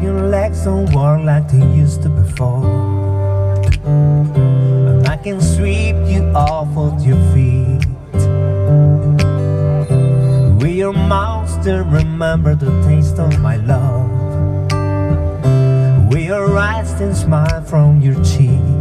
And your legs don't work like they used to before. And I can sweep you off of your feet with your mouth still remember the taste of my love, with your eyes still smile from your cheek.